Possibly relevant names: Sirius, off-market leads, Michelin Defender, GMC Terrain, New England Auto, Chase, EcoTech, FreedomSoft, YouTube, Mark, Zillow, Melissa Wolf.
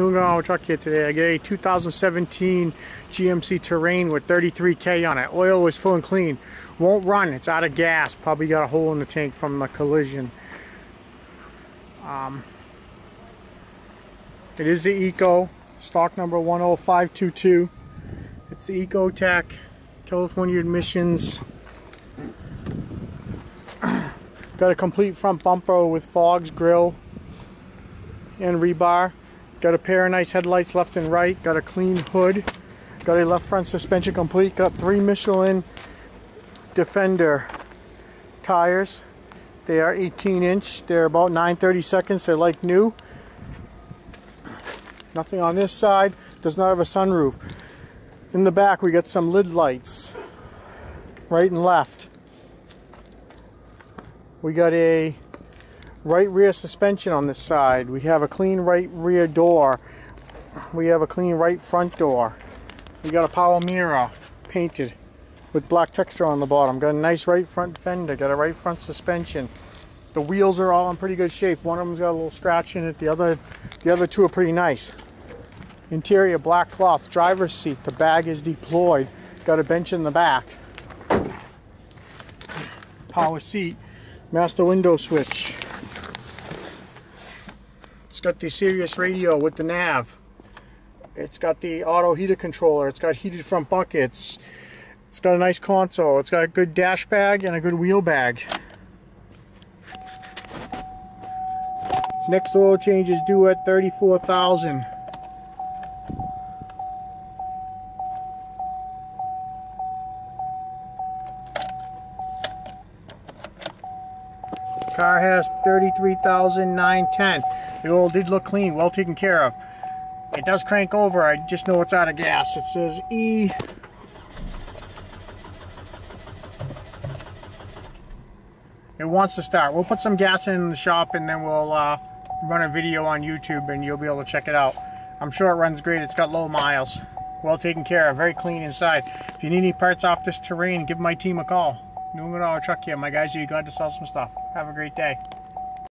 New England Auto Truck here today. I get a 2017 GMC Terrain with 33K on it. Oil is full and clean. Won't run. It's out of gas. Probably got a hole in the tank from the collision. It is the Eco, stock number 10522. It's the EcoTech, California emissions. Got a complete front bumper with fogs, grill, and rebar. Got a pair of nice headlights left and right. Got a clean hood. Got a left front suspension complete. Got three Michelin Defender tires. They are 18-inch. They're about 9/32. They're like new. Nothing on this side. Does not have a sunroof. In the back, we got some lid lights, right and left. We got a right rear suspension on this side. We have a clean right rear door. We have a clean right front door. We got a power mirror painted with black texture on the bottom. Got a nice right front fender. Got a right front suspension. The wheels are all in pretty good shape. One of them's got a little scratch in it. The other two are pretty nice. Interior black cloth. Driver's seat. The bag is deployed. Got a bench in the back. Power seat. Master window switch. It's got the Sirius radio with the nav. It's got the auto heater controller. It's got heated front buckets. It's got a nice console. It's got a good dash bag and a good wheel bag. Next oil change is due at 34,000. Car has 33,910. The oil did look clean, well taken care of. It does crank over, I just know it's out of gas. It says E. It wants to start. We'll put some gas in the shop and then we'll run a video on YouTube and you'll be able to check it out. I'm sure it runs great. It's got low miles. Well taken care of, very clean inside. If you need any parts off this Terrain, give my team a call. New England Auto Truck here. My guys here, you glad to sell some stuff. Have a great day.